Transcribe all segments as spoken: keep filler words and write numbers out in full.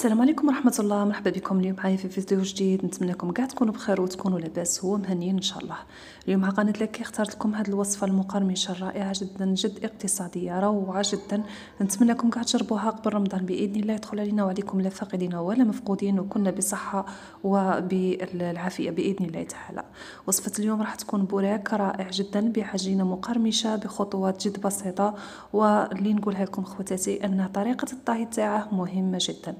السلام عليكم ورحمه الله. مرحبا بكم اليوم معايا في فيديو جديد. نتمنىكم كاع تكونوا بخير وتكونوا لاباس هو مهنيين ان شاء الله. اليوم على قناه لكي اخترت لكم هذه الوصفه المقرمشه الرائعه جدا، جد اقتصاديه روعه جدا. نتمنىكم كاع تجربوها قبل رمضان باذن الله. يدخل علينا وعليكم لا فاقدين ولا مفقودين، وكنا بصحه وبالعافيه باذن الله تعالى. وصفه اليوم راح تكون بوراك رائع جدا بعجينه مقرمشه بخطوات جد بسيطه، واللي نقولها لكم خواتاتي ان طريقه الطهي تاعه مهمه جدا.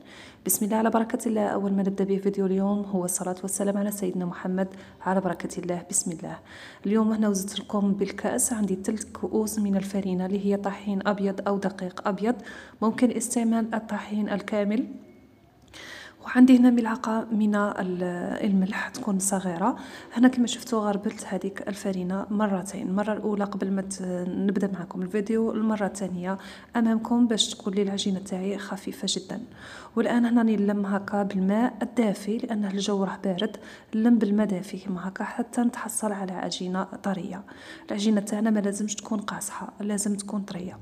بسم الله على بركة الله. أول ما نبدأ به فيديو اليوم هو الصلاة والسلام على سيدنا محمد على بركة الله. بسم الله. اليوم هنا وزدت لكم بالكأس عندي ثلاث كؤوس من الفرينة اللي هي طحين أبيض أو دقيق أبيض، ممكن استعمال الطحين الكامل. وعندي هنا ملعقه من الملح تكون صغيره. هنا كما شفتوا غربلت هذيك الفرينه مرتين، المره الاولى قبل ما نبدا معكم الفيديو، المره الثانيه امامكم باش تكون لي العجينه تاعي خفيفه جدا. والان هنا نلم هكا بالماء الدافي لان الجو راه بارد، نلم بالماء دافي كما هكا حتى نتحصل على عجينه طريه. العجينه تاعنا ما لازمش تكون قاصحه، لازم تكون طريه.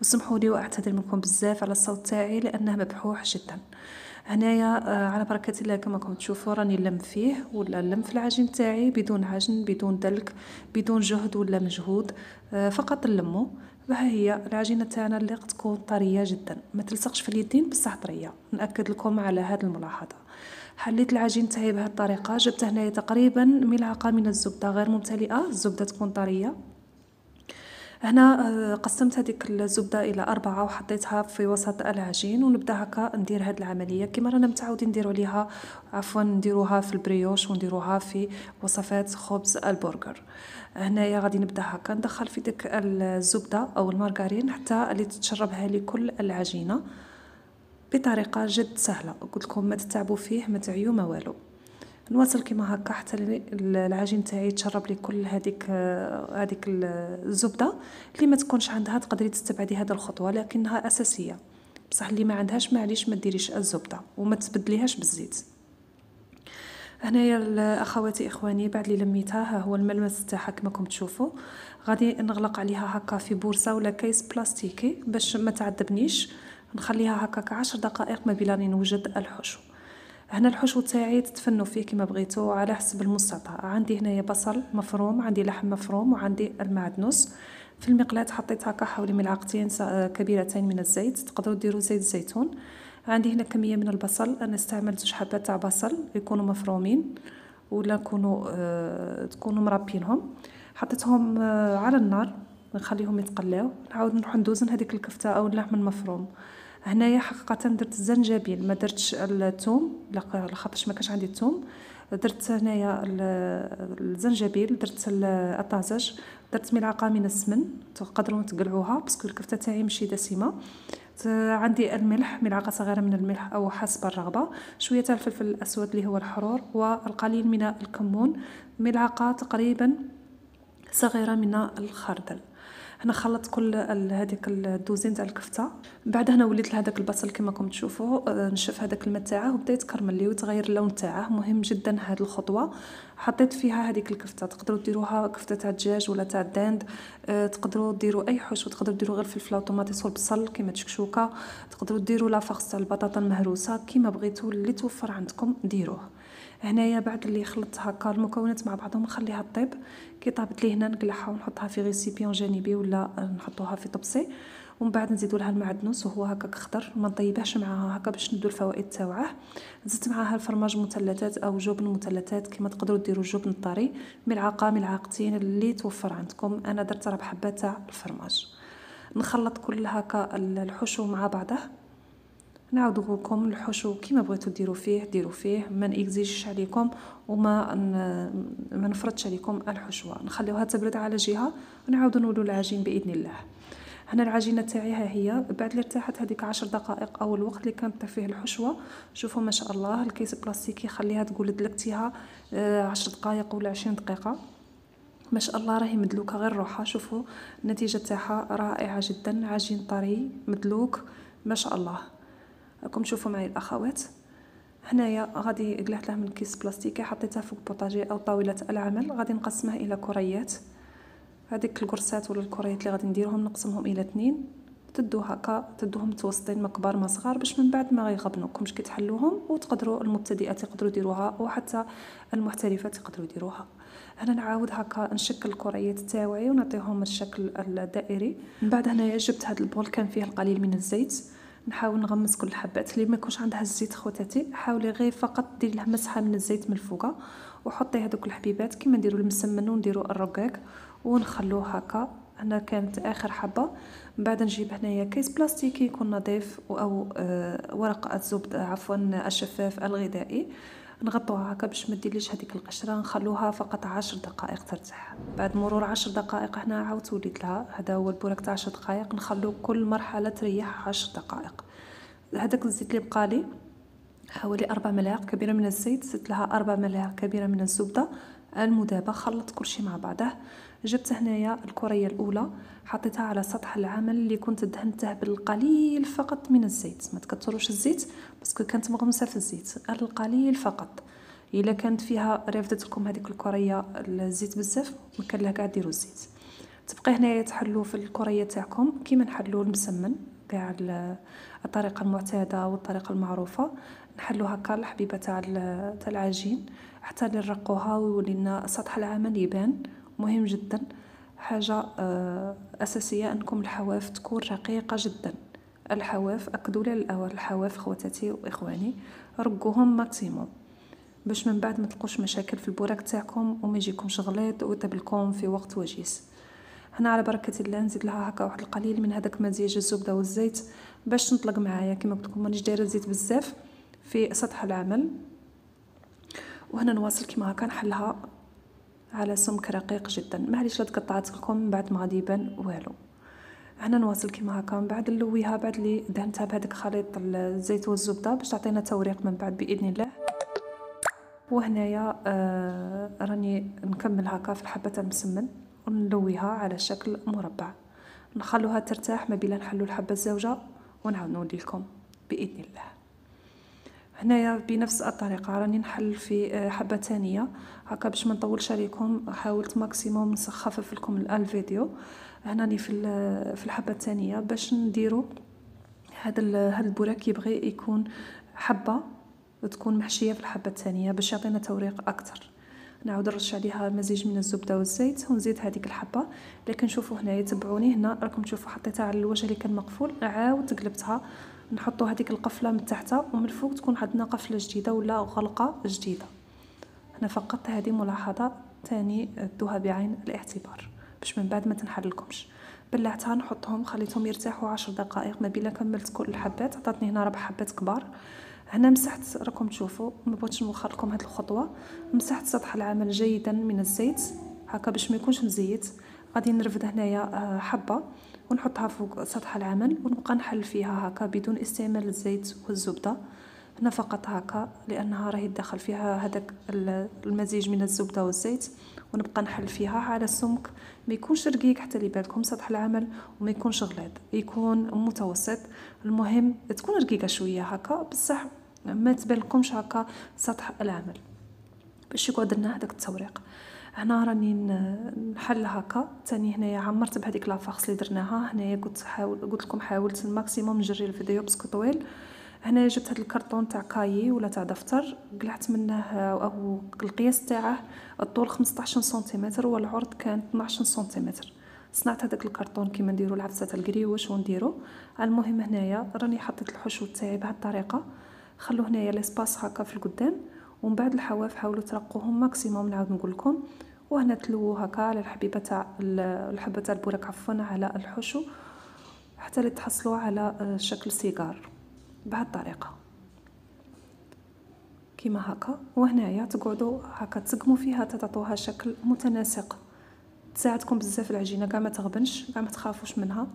وسمحوا لي واعتذر منكم بزاف على الصوت تاعي لانه مبحوح جدا. هنايا على بركه الله كما راكم تشوفوا راني نلم فيه ولا نلم في العجين تاعي بدون عجن بدون دلك بدون جهد ولا مجهود، فقط نلمو. وها هي العجينه تاعنا اللي تكون طريه جدا، ما تلصقش في اليدين بصح طريه. ناكد لكم على هذه الملاحظه. حليت العجين تاعي بهذه الطريقه. جبت هنايا تقريبا ملعقه من الزبده غير ممتلئه، الزبده تكون طريه. هنا قسمت هذيك الزبده الى اربعه وحطيتها في وسط العجين، ونبدا هكا ندير هذه العمليه كما رانا متعودين نديروا عليها، عفوا نديروها في البريوش ونديروها في وصفات خبز البرجر. هنايا غادي نبدا هكا ندخل في ديك الزبده او المارغرين حتى اللي تتشربها لي كل العجينه بطريقه جد سهله. قلت لكم ما تتعبوا فيه، ما تعيو ما والو. نواصل كما هكا حتى العجين تاعي يتشرب لي كل هذيك هذيك الزبده. اللي ما تكونش عندها تقدري تستبعدي هذه الخطوه لكنها اساسيه، بصح اللي ما عندهاش معليش ما ديريش الزبده وما تبدليهاش بالزيت. هنايا اخواتي اخواني بعد اللي لميتها ها هو الملمس تاعها كما راكم تشوفوا. غادي نغلق عليها هكا في بورصه ولا كيس بلاستيكي باش ما تعذبنيش، نخليها هكاك عشر دقائق ما بلا نوجد الحشو. هنا الحشو تاعي تتفنوا فيه كما بغيتو على حسب المستطاع. عندي هنايا بصل مفروم، عندي لحم مفروم، وعندي المعدنوس. في المقلاة حطيت هكا حوالي ملعقتين كبيرتين من الزيت، تقدروا ديروا زيت الزيتون. عندي هنا كميه من البصل، انا استعملت جوج حبات تاع بصل يكونوا مفرومين ولا يكونوا أه تكونوا مربينهم. حطيتهم أه على النار نخليهم يتقلاو، نعاود نروح ندوزن هذيك الكفته او اللحم المفروم. هنايا حقيقه درت الزنجبيل ما درتش الثوم لخاطرش ما كانش عندي الثوم. درت هنايا الزنجبيل، درت الطازج، درت ملعقه من السمن تقدروا تقلعوها باسكو الكفته تاعي ماشي دسمه. عندي الملح ملعقه صغيره من الملح او حسب الرغبه، شويه تاع الفلفل الاسود اللي هو الحرور، والقليل من الكمون، ملعقه تقريبا صغيره من الخردل. هنا خلطت كل هذيك الدوزين تاع الكفته. بعد هنا وليت لهذاك البصل كما راكم تشوفوا نشف هذاك الماء تاعه وبدا يتكرمل لي وتغير اللون تاعه. مهم جدا هذه الخطوه. حطيت فيها هذيك الكفته، تقدروا ديروها كفته تاع الدجاج ولا تاع الدند، تقدروا ديروا اي حشو، تقدروا ديروا غير فلفله وطوماطيس والبصل كيما تشكشوكه، تقدروا ديروا لافاغس تاع البطاطا المهروسه كيما بغيتوا اللي توفر عندكم ديروه. هنايا بعد اللي خلطت هكا المكونات مع بعضهم نخليها طيب. كي طابت لي هنا نقلعها ونحطها في ريسيبيون جانبي ولا نحطوها في طبسي، ومن بعد نزيدوا لها المعدنوس وهو هكاك خضر، ما نطيبهش معاها هكا باش ندو الفوائد تاوعه. زدت معاها الفرماج مثلثات او جبن مثلثات كما تقدروا ديروا الجبن الطري، ملعقه ملعقتين اللي توفر عندكم. انا درت ربع حبه تاع الفرماج. نخلط كل هكا الحشو مع بعضه. نعاودو لكم الحشو كيما بغيتو ديروا فيه ديروا فيه، ما نكزيجش عليكم وما ما نفرضش عليكم الحشوه. نخليوها تبرد على جهه ونعاودو نولوا العجين باذن الله. هنا العجينه تاعي ها هي بعد اللي ارتاحت هذيك عشر دقائق او الوقت اللي كانت فيه الحشوه. شوفوا ما شاء الله الكيس البلاستيكي خليها تقول دلكتيها عشر دقائق ولا عشرين دقيقه، ما شاء الله راهي مدلوكه غير روحها. شوفوا النتيجه تاعها رائعه جدا، عجين طري مدلوك ما شاء الله. راكم تشوفوا معايا الاخوات. هنايا غادي قلعت لها من كيس بلاستيكي حطيتها فوق بوطاجي او طاوله العمل. غادي نقسمها الى كريات، هذيك الكرسات ولا الكريات اللي غادي نديرهم نقسمهم الى اثنين تدو هكا، تدوهم متوسطين ما كبار ما صغار، باش من بعد ما غيغبنوكمش كي تحلوهم، وتقدروا المبتدئات يقدروا يديروها وحتى المحترفات يقدروا يديروها. هنا نعاود هكا نشكل الكريات تاوعي ونعطيهم الشكل الدائري. من بعد هنايا جبت هذا البول كان فيه القليل من الزيت، نحاول نغمس كل الحبات. اللي ما يكونش عندها الزيت خواتاتي حاولي غير فقط دير لها مسحه من الزيت من فوقها، وحطي هذوك الحبيبات كما نديروا المسمن ونديروا الرقاق ونخلوه هكا. هنا كانت اخر حبه. من بعد نجيب هنايا كيس بلاستيكي يكون نظيف او ورقه الزبد عفوا الشفاف الغذائي، نغطوها هكا باش ما ديرليش هذيك القشره، نخلوها فقط عشر دقائق ترتاح. بعد مرور عشر دقائق هنا عاود وليت لها، هذا هو البوراك تاع عشر دقائق، نخلو كل مرحله تريح عشر دقائق. هذاك الزيت اللي بقالي حوالي أربع ملاعق كبيره من الزيت، زدت لها أربع ملاعق كبيره من الزبده المذابه، خلط كلشي مع بعضه. جبت هنايا الكريه الاولى حطيتها على سطح العمل اللي كنت دهنته بالقليل فقط من الزيت، ما تكثروش الزيت باسكو كانت مغمسه في الزيت القليل فقط. الا كانت فيها رافدت لكم هذيك الكريه الزيت بزاف ما كان لها كاع ديروا الزيت. تبقى هنايا تحلوا في الكريه تاعكم كيما نحلوا المسمن كاع الطريقه المعتاده والطريقه المعروفه، نحلو هكا الحبيبه تاع تاع العجين حتى نرقوها ويولي لنا سطح العمل يبان. مهم جدا حاجه اساسيه انكم الحواف تكون رقيقه جدا. الحواف اكدوا لي الاول، الحواف خواتاتي واخواني رقوهم ماكسيموم باش من بعد ما تلقوش مشاكل في البوراك تاعكم وما يجيكمش غليظ ويطيبلكم في وقت وجيز. هنا على بركه الله نزيد لها هكا واحد القليل من هذاك مزيج الزبده والزيت باش نطلق معايا. كما قلت لكم مانيش دايره الزيت بزاف في سطح العمل. وهنا نواصل كما هكا نحلها على سمك رقيق جدا. معليش لا تقطعت لكم من بعد ما غادي يبان والو. هنا نواصل كما هكا من بعد نلويها بعد اللي دهنتها بهذاك خليط الزيت والزبده باش تعطينا توريق من بعد باذن الله. وهنايا آه راني نكمل هكا في الحبه تاع المسمن ونلويها على شكل مربع، نخلوها ترتاح ما بلا نحلو الحبه الزوجه ونعاود نولي لكم باذن الله. هنايا بنفس الطريقه راني نحل في حبه ثانيه هكا باش ما نطولش عليكم، حاولت ماكسيموم نسخفف لكم الفيديو. هناني في في الحبه الثانيه باش نديروا هذا هذا البوراك يبغي يكون حبه تكون محشيه في الحبه الثانيه باش يعطينا توريق اكثر. نعاود نرش عليها مزيج من الزبده والزيت ونزيد هذيك الحبه. لكن شوفوا هنايا تبعوني، هنا راكم تشوفوا حطيتها على الوجه اللي كان مقفول، عاود قلبتها، نحطو هذيك القفله من تحت ومن الفوق تكون عندنا قفله جديده ولا غلقه جديده. هنا فقط هذه ملاحظه ثاني دوها بعين الاعتبار باش من بعد ما تنحللكمش. بلعتها نحطهم خليتهم يرتاحوا عشر دقائق ما بلا كملت كل الحبات، عطاتني هنا ربع حبات كبار. هنا مسحت راكم تشوفوا، ما بغيتش نوخر لكم هذه الخطوه، مسحت سطح العمل جيدا من الزيت هكا باش ما يكونش مزيت. غادي نرفد هنايا حبه ونحطها فوق سطح العمل ونبقى نحل فيها هكا بدون استعمال الزيت والزبده. هنا فقط هكا لانها راهي داخل فيها هذاك المزيج من الزبده والزيت، ونبقى نحل فيها على السمك ما يكونش رقيق حتى اللي بالكم سطح العمل وما يكونش غليظ، يكون متوسط. المهم تكون رقيقه شويه هكا بصح ما تبالكمش هكا سطح العمل باش يقعد لنا هذاك التوريق. هنا راني نحل هكا ثاني. هنايا عمرت بهذيك لافاخس اللي درناها. هنايا قلت حاول قلت لكم حاولت الماكسيموم نجري الفيديو باسكو طويل. هنايا جبت هذا الكرتون تاع كاي ولا تاع دفتر، قلعت منه او القياس تاعه الطول خمسطاش سنتيمتر والعرض كان اثناش سنتيمتر. صنعت هذاك الكرتون كيما نديروا العفسه تاع الكريوش ونديرو. المهم هنايا راني حطيت الحشو تاعي بهذه الطريقه، خلو هنايا ليسباس هكا في القدام، ومن بعد الحواف حاولوا ترقوهم ماكسيموم نعاود نقول لكم. وهنا تلوو هكا على الحبيبه تاع الحبه تاع البوراك عفوا على الحشو حتى اللي تحصلوا على شكل سيجار بهذه الطريقه كيما هكا. وهنايا تقعدوا هكا تسقموا فيها تعطوها شكل متناسق، تساعدكم بزاف العجينه كاع ما تغبنش كاع ما تخافوش منها.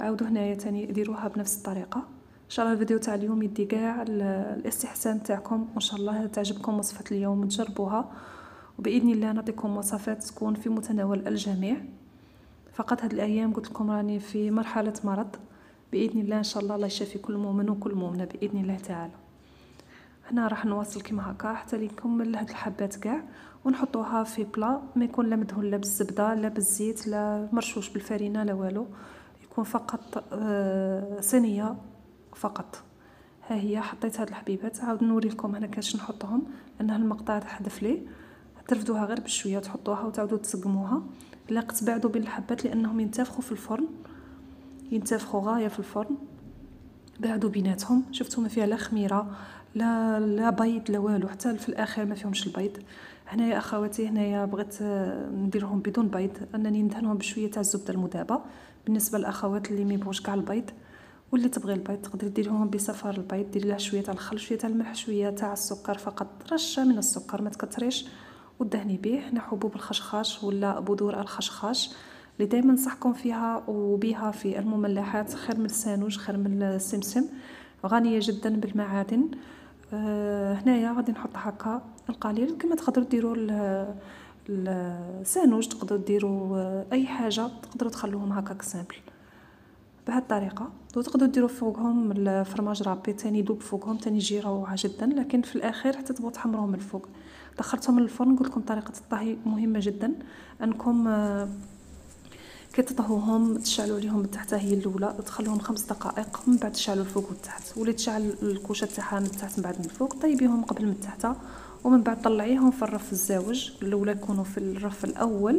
عاودوا هنايا ثاني ديروها بنفس الطريقه. ان شاء الله الفيديو تاع اليوم يدي كاع الاستحسان تاعكم، وان شاء الله تعجبكم وصفه اليوم تجربوها، وباذن الله نعطيكم وصفات تكون في متناول الجميع. فقط هاد الايام قلت لكم راني في مرحله مرض، باذن الله ان شاء الله الله يشافي كل مؤمن وكل مؤمنه باذن الله تعالى. هنا راح نواصل كيما هكا حتى لي نكمل هاد الحبات كاع ونحطوها في بلا ما يكون لا مدهون لا بالزبده لا بالزيت لا مرشوش بالفرينه لا والو، تكون فقط صينيه فقط. ها هي حطيت هاد الحبيبات، عاود نوري لكم انا كاش نحطهم، لان المقطع تحذف ليه. ترفدوها غير بشويه، تحطوها وتعاودوا تسقموها. لاقت بعدو بين الحبات لانهم ينتفخوا في الفرن، ينتفخوا غايه في الفرن. بعدو بيناتهم، شفتوا ما فيها لا خميره لا لا بيض لا والو، حتى في الاخر ما فيهمش البيض. هنايا اخواتي هنايا بغيت نديرهم بدون بيض، انني ندهنهم بشويه تاع الزبده المذابه. بالنسبه للاخوات اللي ما يبغوش كاع البيض واللي تبغي البيض، تقدري ديريهم بصفار البيض، ديري لها شويه تاع الخل، شويه تاع الملح، شويه تاع السكر، فقط رشه من السكر ما تكثريش، ودهني به. هنا حبوب الخشخاش ولا بذور الخشخاش اللي دائما نصحكم فيها وبها في المملحات، خير من السانوج، خير من السمسم، غنيه جدا بالمعادن. أه هنايا غادي نحط هكا القليل، كما تقدروا ديروا السانوج، تقدروا ديروا اي حاجه، تقدروا تخلوهم هكاك سامبل بهذه الطريقه. وتقدروا ديروا فوقهم الفرماج رابي ثاني، يذوب فوقهم ثاني، يجي روعه جدا. لكن في الاخير حتى تبغوا تحمروه من الفوق. دخلتهم للفرن، قلت لكم طريقه الطهي مهمه جدا، انكم أه كي تطهوهم تشعلوا عليهم التحت، هي الاولى تخلوهم خمس دقائق، من بعد تشعلوا الفوق والتحت، ولي تشعل الكوشه تاعها من التحت من بعد من الفوق. طيبيهم قبل من التحت، ومن بعد طلعيهم في الرف الزاوج، الاولى يكونوا في الرف الاول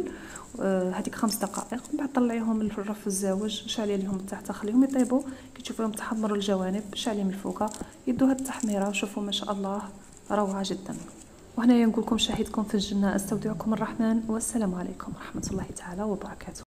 هذيك آه خمس دقائق، من بعد طلعيهم للرف الزاوج، شعلي عليهم التحت، خليهم يطيبوا. كي تشوفيهم تحمروا الجوانب شعلي من الفوق، يدوها التحميره وشوفوا ما شاء الله روعه جدا. وهنايا نقول لكم شاهدكم في الجنه، استودعكم الرحمن والسلام عليكم ورحمه الله تعالى وبركاته.